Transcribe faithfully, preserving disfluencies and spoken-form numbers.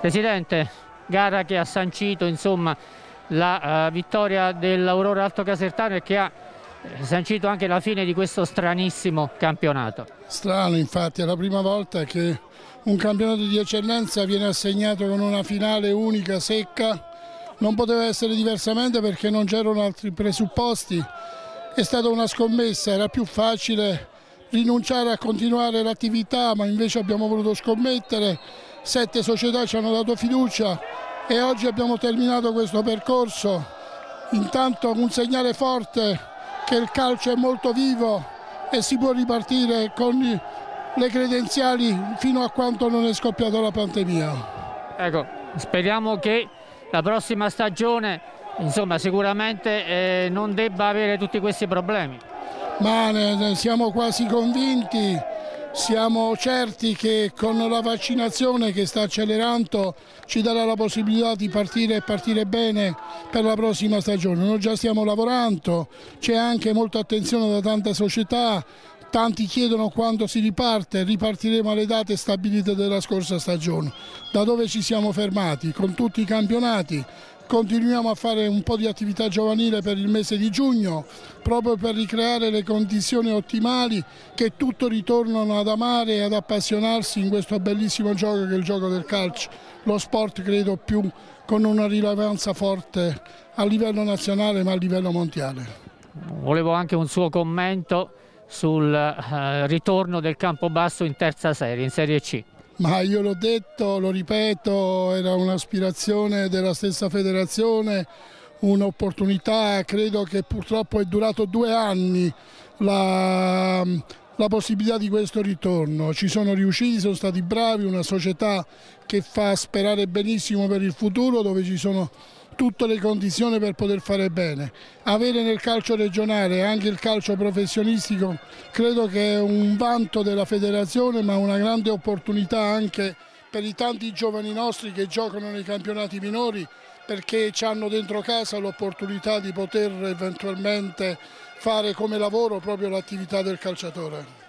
Presidente, gara che ha sancito insomma la uh, vittoria dell'Aurora Alto Casertano e che ha sancito anche la fine di questo stranissimo campionato. Strano, infatti, è la prima volta che un campionato di eccellenza viene assegnato con una finale unica, secca. Non poteva essere diversamente perché non c'erano altri presupposti. È stata una scommessa, era più facile rinunciare a continuare l'attività, ma invece abbiamo voluto scommettere. Sette società ci hanno dato fiducia e oggi abbiamo terminato questo percorso. Intanto un segnale forte che il calcio è molto vivo e si può ripartire con le credenziali fino a quando non è scoppiata la pandemia. Ecco, speriamo che la prossima stagione, insomma, sicuramente eh, non debba avere tutti questi problemi. Ma ne, ne siamo quasi convinti, siamo certi che con la vaccinazione che sta accelerando ci darà la possibilità di partire e partire bene per la prossima stagione. Noi già stiamo lavorando, c'è anche molta attenzione da tante società, tanti chiedono quando si riparte, ripartiremo alle date stabilite della scorsa stagione. Da dove ci siamo fermati? Con tutti i campionati. Continuiamo a fare un po' di attività giovanile per il mese di giugno, proprio per ricreare le condizioni ottimali che tutto ritornano ad amare e ad appassionarsi in questo bellissimo gioco che è il gioco del calcio. Lo sport, credo, più con una rilevanza forte a livello nazionale ma a livello mondiale. Volevo anche un suo commento sul eh, ritorno del Campobasso in terza serie, in Serie C. Ma io l'ho detto, lo ripeto, era un'aspirazione della stessa federazione, un'opportunità, credo che purtroppo è durato due anni la, la possibilità di questo ritorno. Ci sono riusciti, sono stati bravi, una società che fa sperare benissimo per il futuro, dove ci sono tutte le condizioni per poter fare bene. Avere nel calcio regionale e anche il calcio professionistico credo che è un vanto della federazione, ma una grande opportunità anche per i tanti giovani nostri che giocano nei campionati minori, perché ci hanno dentro casa l'opportunità di poter eventualmente fare come lavoro proprio l'attività del calciatore.